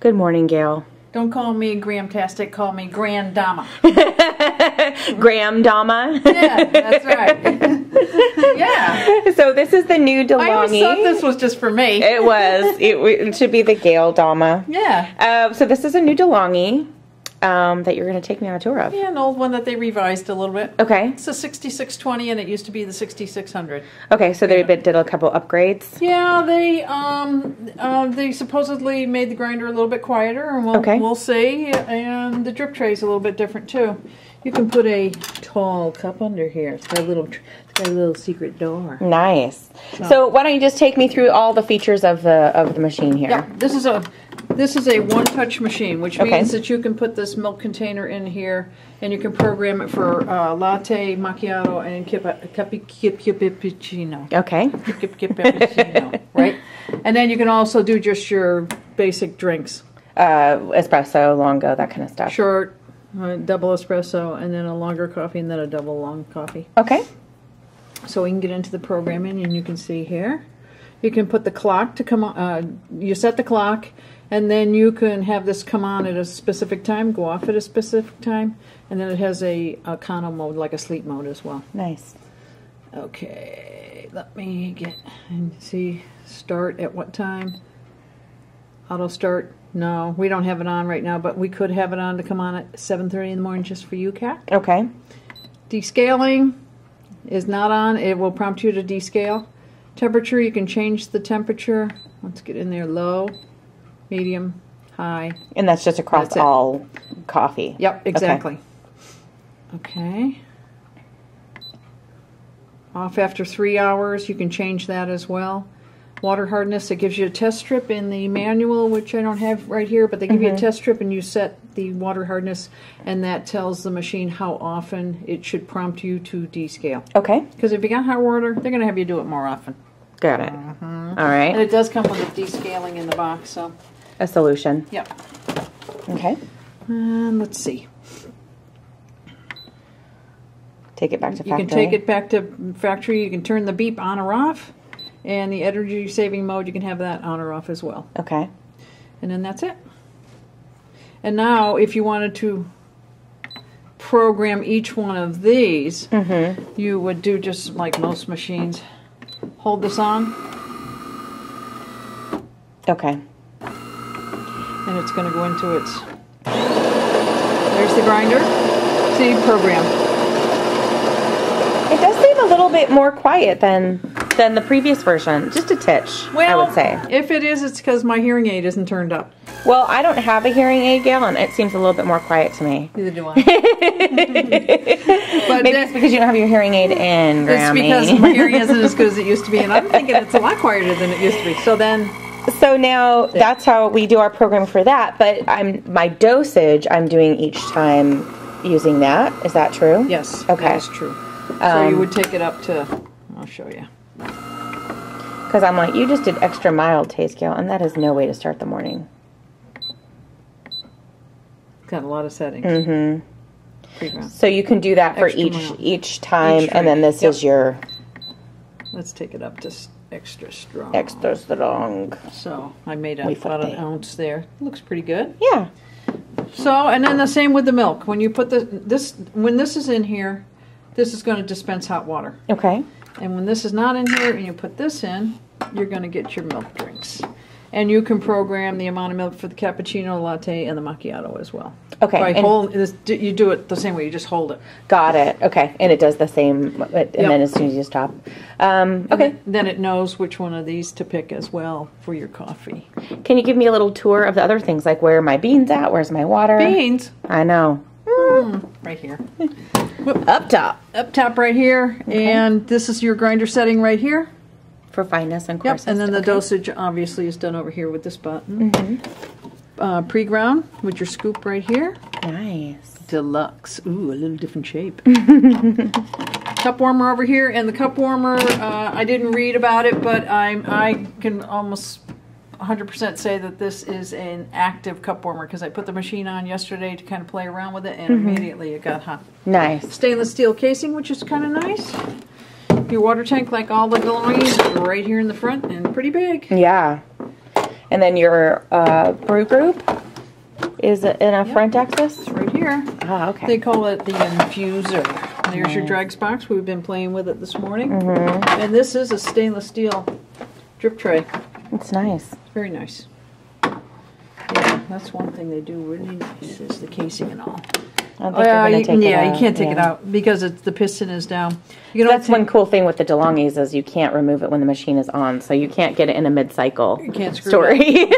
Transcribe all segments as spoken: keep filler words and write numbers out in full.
Good morning, Gail. Don't call me Gramtastic, call me Gran Dama. Gran Dama? Yeah, that's right. Yeah. So this is the new DeLonghi. I always thought this was just for me. It was. It, it should be the Gail Dama. Yeah. Uh, so this is a new DeLonghi um, that you're going to take me on a tour of. Yeah, an old one that they revised a little bit. Okay. It's a sixty-six twenty and it used to be the sixty-six hundred. Okay, so they yeah. did a couple upgrades. Yeah, they um uh, they supposedly made the grinder a little bit quieter, and we'll, okay. we'll see. And the drip tray's a little bit different too. You can put a tall cup under here. It's got a little, it's got a little secret door. Nice. So, so why don't you just take me through all the features of the of the machine here? Yeah, this is a this is a one-touch machine, which okay. means that you can put this milk container in here, and you can program it for uh, latte, macchiato, and cappuccino. Okay. Cappuccino, right? And then you can also do just your basic drinks. Uh, espresso, lungo, that kind of stuff. Short. Uh, double espresso, and then a longer coffee, and then a double long coffee. Okay. So we can get into the programming, and you can see here. You can put the clock to come on. Uh, you set the clock, and then you can have this come on at a specific time, go off at a specific time, and then it has a, a econo mode, like a sleep mode as well. Nice. Okay, let me get and see. Start at what time? Auto start. No, we don't have it on right now, but we could have it on to come on at seven thirty in the morning just for you, Kat. Okay. Descaling is not on. It will prompt you to descale. Temperature, you can change the temperature. Let's get in there. Low, medium, high. And that's just across that's all it. coffee. Yep, exactly. Okay. Okay. Off after three hours. You can change that as well. Water hardness, it gives you a test strip in the manual, which I don't have right here, but they give mm-hmm. you a test strip and you set the water hardness, and that tells the machine how often it should prompt you to descale. Okay. Because if you got hot water, they're going to have you do it more often. Got it. Uh-huh. All right. And it does come with a descaling in the box, so. A solution. Yep. Okay. And let's see. Take it back to factory. You can take it back to factory. You can turn the beep on or off. And the energy saving mode, you can have that on or off as well. Okay. And then that's it. And now if you wanted to program each one of these, mm-hmm. you would do just like most machines. Hold this on. Okay. And it's going to go into its... There's the grinder. See, program. It does seem a little bit more quiet than... than the previous version, just a titch, well, I would say. If it is, it's because my hearing aid isn't turned up. Well, I don't have a hearing aid, Gail, and it seems a little bit more quiet to me. Neither do I. But maybe it's because you don't have your hearing aid in, Grammy. It's because my hearing isn't as good as it used to be, and I'm thinking it's a lot quieter than it used to be. So then... So now yeah. that's how we do our program for that, but I'm my dosage I'm doing each time using that. Is that true? Yes, okay. That is true. Um, so you would take it up to... I'll show you. Because I'm like, you just did extra mild taste, Gail, and that is no way to start the morning. Got a lot of settings. Mm-hmm. So you can do that for extra each mild. each time, each and then this yep. is your... Let's take it up to extra strong. Extra strong. So I made a, about an ounce there. Looks pretty good. Yeah. So, and then the same with the milk. When you put the, this, when this is in here, this is going to dispense hot water. Okay. And when this is not in here and you put this in, you're going to get your milk drinks. And you can program the amount of milk for the cappuccino, latte, and the macchiato as well. Okay. By hold, you do it the same way. You just hold it. Got it. Okay. And it does the same. And yep. then as soon as you stop. Um, okay. Then, then it knows which one of these to pick as well for your coffee. Can you give me a little tour of the other things? Like where are my beans at? Where's my water? Beans? I know. Mm, right here. Up top. Up top right here. Okay. And this is your grinder setting right here. For fineness and coarseness. Yep. And then the okay. dosage obviously is done over here with this button. Mm-hmm. uh, Pre-ground with your scoop right here. Nice. Deluxe. Ooh, a little different shape. Cup warmer over here. And the cup warmer, uh, I didn't read about it, but I'm, I can almost... one hundred percent say that this is an active cup warmer because I put the machine on yesterday to kind of play around with it, and mm-hmm. immediately it got hot. Nice. Stainless steel casing, which is kind of nice. Your water tank, like all the DeLonghi's, right here in the front and pretty big. Yeah. And then your uh, brew group is in a yep. front axis? Right here. Oh, okay. They call it the infuser. There's your Dregs box. We've been playing with it this morning. Mm-hmm. And this is a stainless steel drip tray. It's nice. It's very nice. Yeah, that's one thing they do really nice is the casing and all. I don't think uh, they're going to take yeah, it out. Yeah, you can't take yeah. it out because it's, the piston is down. You so that's one cool thing with the DeLonghi's is you can't remove it when the machine is on, so you can't get it in a mid-cycle you can't screw story. Up.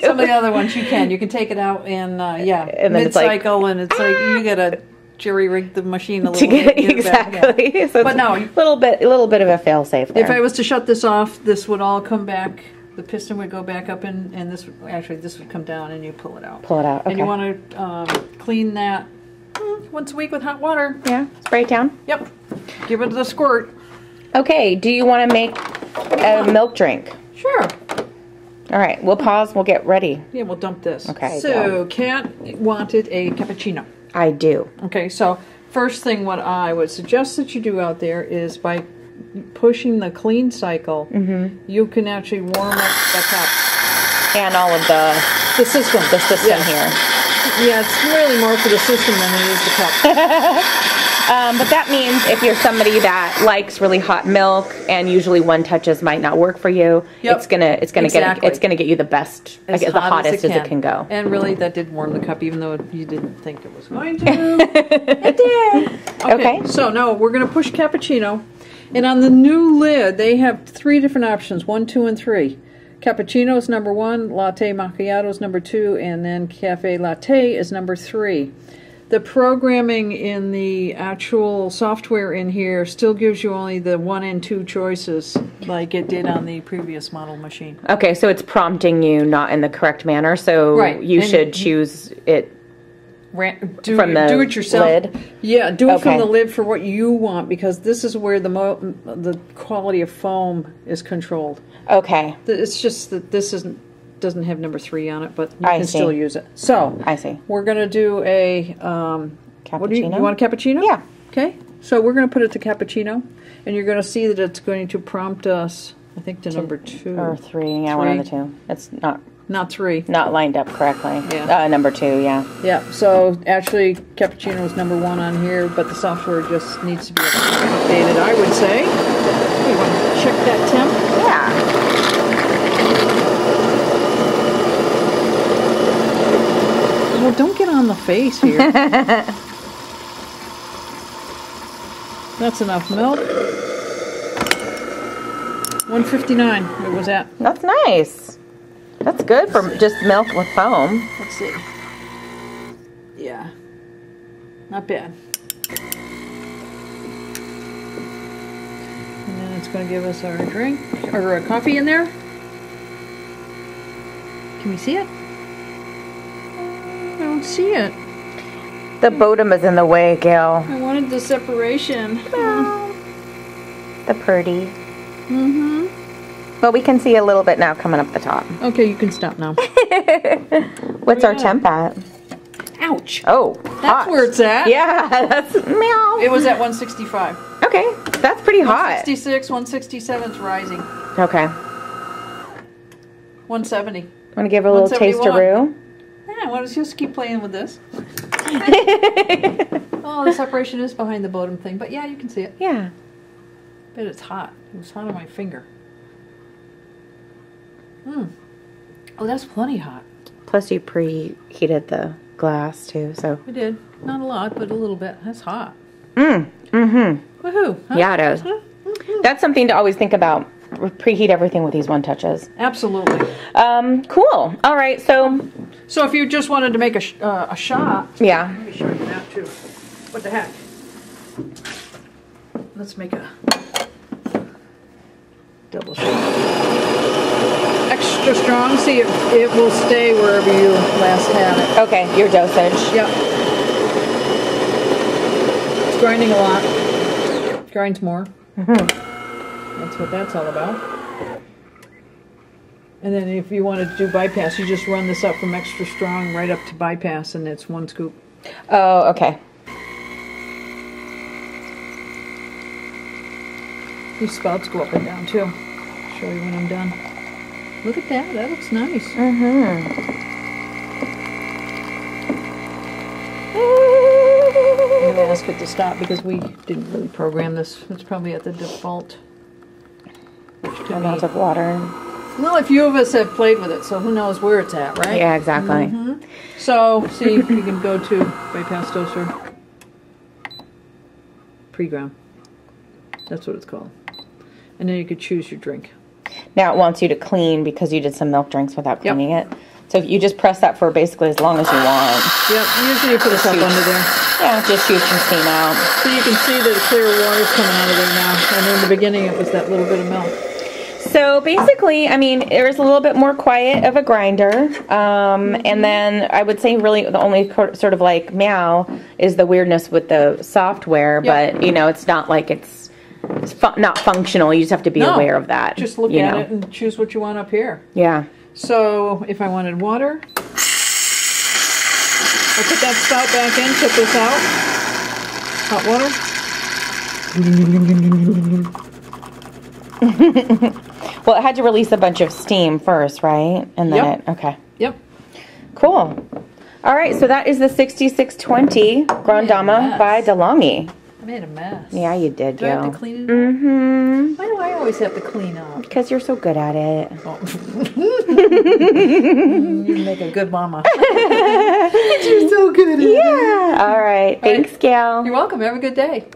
Some of the other ones you can. You can take it out in uh, yeah, mid-cycle, like, and it's like you got to jerry-rig the machine a little bit. Get exactly. It back. Yeah. So but no, a little bit, a little bit of a fail-safe there. If I was to shut this off, this would all come back. The piston would go back up, and, and this actually this would come down, and you pull it out. Pull it out, okay. And you want to um, clean that once a week with hot water. Yeah, spray it down. Yep. Give it a squirt. Okay, do you want to make a milk drink? Sure. All right, we'll pause, we'll get ready. Yeah, we'll dump this. Okay. So, go. Kat wanted a cappuccino. I do. Okay, so first thing what I would suggest that you do out there is by pushing the clean cycle, mm-hmm. you can actually warm up the cup. And all of the... The system. The system yes. here. Yeah, it's really more for the system than it is the cup. um, but that means if you're somebody that likes really hot milk and usually one touches might not work for you, yep. it's gonna it's gonna exactly. get it's gonna get you the best, as like, the hottest as it, as it can go. And really, that did warm the cup, even though you didn't think it was going to. It did. Okay, okay. So now we're gonna push cappuccino, and on the new lid they have three different options: one, two, and three. Cappuccino is number one, latte macchiato is number two, and then cafe latte is number three. The programming in the actual software in here still gives you only the one and two choices like it did on the previous model machine. Okay, so it's prompting you not in the correct manner, so right. you and should choose it ran, do, from the do it yourself. Lid? Yeah, do it okay. from the lid for what you want, because this is where the, mo the quality of foam is controlled. Okay. It's just that this isn't doesn't have number three on it, but you I can see. Still use it. So I see. We're gonna do a um, cappuccino. What do you, you want a cappuccino? Yeah. Okay. So we're gonna put it to cappuccino, and you're gonna see that it's going to prompt us. I think to two, number two or three. Yeah, three. One of the two. It's not not three. Not lined up correctly. Yeah. Uh, number two. Yeah. Yeah. So actually, cappuccino is number one on here, but the software just needs to be updated. I would say. We want to check that temp. Yeah. Well, don't get on the face here. That's enough milk. one fifty-nine it was at. That's nice. That's good for just milk with foam. Let's see. Yeah. Not bad. And then it's going to give us our drink, or our coffee in there. Can we see it? See it. The bodum is in the way, Gail. I wanted the separation. Well, the purdy. Mm-hmm. But we can see a little bit now coming up the top. Okay, you can stop now. What's yeah. our temp at? Ouch. Oh, that's hot. Where it's at. Yeah, that's meow. It was at one sixty-five. Okay, that's pretty hot. one sixty-six, one sixty-seven is rising. Okay. one seventy. Want to give it a little taste-a-roo? Yeah, well, let's just keep playing with this. Oh, the separation is behind the bottom thing, but yeah, you can see it. Yeah. But it's hot. It was hot on my finger. Hmm. Oh, that's plenty hot. Plus you preheated the glass, too, so. We did. Not a lot, but a little bit. That's hot. Mm. Mm-hmm. Woohoo. Huh? Yeah, it is. Huh? Mm-hmm. That's something to always think about. Preheat everything with these one touches. Absolutely. Um, cool. All right, so... So if you just wanted to make a, sh uh, a shot... Yeah. Let me show you that, too. What the heck? Let's make a... double shot. Extra strong. See, it, it will stay wherever you last had it. Okay, your dosage. Yep. It's grinding a lot. It grinds more. Mm-hmm. That's what that's all about. And then if you wanted to do bypass, you just run this up from extra strong right up to bypass, and it's one scoop. Oh, okay. These spouts go up and down, too. I'll show you when I'm done. Look at that. That looks nice. Uh-huh. I'm going to ask it to stop because we didn't really program this. It's probably at the default amount of water. Well, a few of us have played with it, so who knows where it's at, right? Yeah, exactly. Mm-hmm. So, see, you can go to bypass toaster. Pre-ground. That's what it's called. And then you could choose your drink. Now it wants you to clean because you did some milk drinks without cleaning yep. it. So you just press that for basically as long as you want. Yep, usually you put just a cup under there. Yeah, just shoots some steam out. So you can see that the clear water's coming out of there now. And in the beginning it was that little bit of milk. So basically, I mean, there's a little bit more quiet of a grinder, um, mm-hmm. and then I would say really the only sort of like meow is the weirdness with the software, yep. but you know, it's not like it's, it's fu not functional. You just have to be no, aware of that. Just look at know. it and choose what you want up here. Yeah. So if I wanted water, I put that spout back in, tip this out, hot water. Well, it had to release a bunch of steam first, right? And then yep. it, okay. Yep. Cool. All right, so that is the sixty-six twenty Gran Dama by DeLonghi. I made a mess. Yeah, you did, do yo. I have to clean it mm-hmm. up? Why do I always have to clean up? Because you're so good at it. Oh. You make a good mama. You're so good at yeah. it. Yeah. All right. Thanks, Gail. You're welcome. Have a good day.